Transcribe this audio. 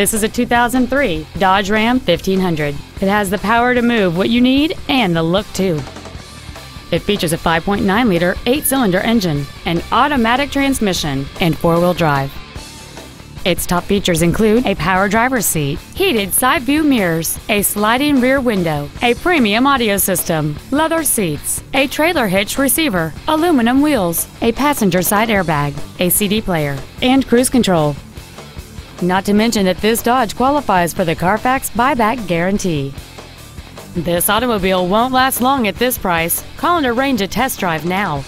This is a 2003 Dodge Ram 1500. It has the power to move what you need and the look too. It features a 5.9-liter 8-cylinder engine, an automatic transmission, and 4-wheel drive. Its top features include a power driver's seat, heated side view mirrors, a sliding rear window, a premium audio system, leather seats, a trailer hitch receiver, aluminum wheels, a passenger side airbag, a CD player, and cruise control. Not to mention that this Dodge qualifies for the Carfax buyback guarantee. This automobile won't last long at this price. Call and arrange a test drive now.